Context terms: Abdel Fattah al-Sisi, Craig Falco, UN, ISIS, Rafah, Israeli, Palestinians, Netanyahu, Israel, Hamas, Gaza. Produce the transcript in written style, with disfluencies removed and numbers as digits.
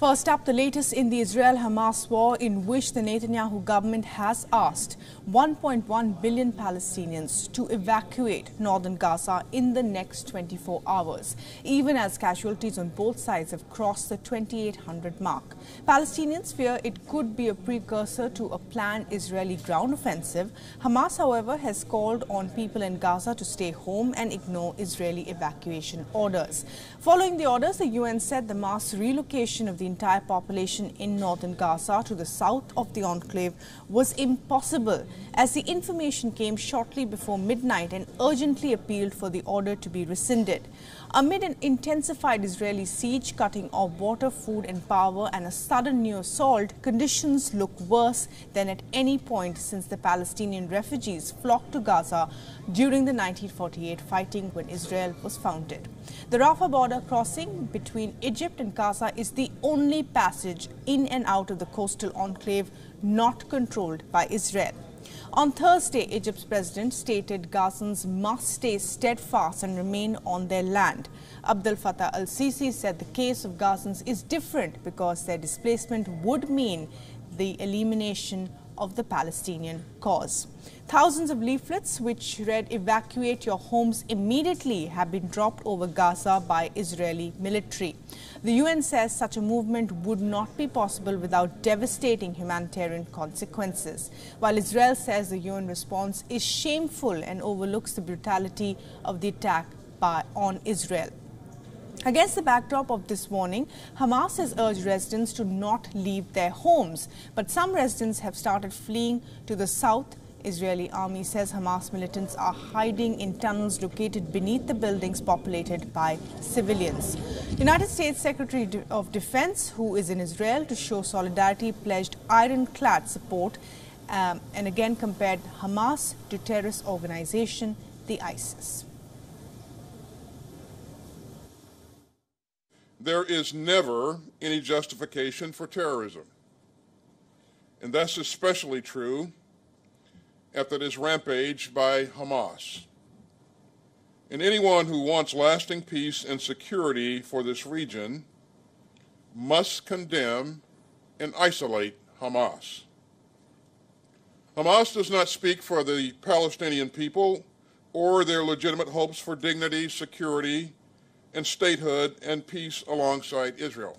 First up, the latest in the Israel-Hamas war, in which the Netanyahu government has asked 1.1 billion Palestinians to evacuate northern Gaza in the next 24 hours, even as casualties on both sides have crossed the 2,800 mark. Palestinians fear it could be a precursor to a planned Israeli ground offensive. Hamas, however, has called on people in Gaza to stay home and ignore Israeli evacuation orders. Following the orders, the UN said the mass relocation of the entire population in northern Gaza to the south of the enclave was impossible, as the information came shortly before midnight, and urgently appealed for the order to be rescinded. Amid an intensified Israeli siege, cutting off water, food and power, and a sudden new assault, conditions look worse than at any point since the Palestinian refugees flocked to Gaza during the 1948 fighting when Israel was founded. The Rafah border crossing between Egypt and Gaza is the only passage in and out of the coastal enclave not controlled by Israel. On Thursday, Egypt's president stated Gazans must stay steadfast and remain on their land. Abdel Fattah al-Sisi said the case of Gazans is different because their displacement would mean the elimination of the Palestinian cause. Thousands of leaflets which read "Evacuate your homes immediately" have been dropped over Gaza by Israeli military. The UN says such a movement would not be possible without devastating humanitarian consequences, while Israel says the UN response is shameful and overlooks the brutality of the attack on Israel. Against the backdrop of this warning, Hamas has urged residents to not leave their homes, but some residents have started fleeing to the south. Israeli army says Hamas militants are hiding in tunnels located beneath the buildings populated by civilians. United States Secretary of Defense, who is in Israel to show solidarity, pledged ironclad support and again compared Hamas to terrorist organization, the ISIS. There is never any justification for terrorism, and that's especially true after this rampage by Hamas. And anyone who wants lasting peace and security for this region must condemn and isolate Hamas. Hamas does not speak for the Palestinian people or their legitimate hopes for dignity, security, and statehood and peace alongside Israel.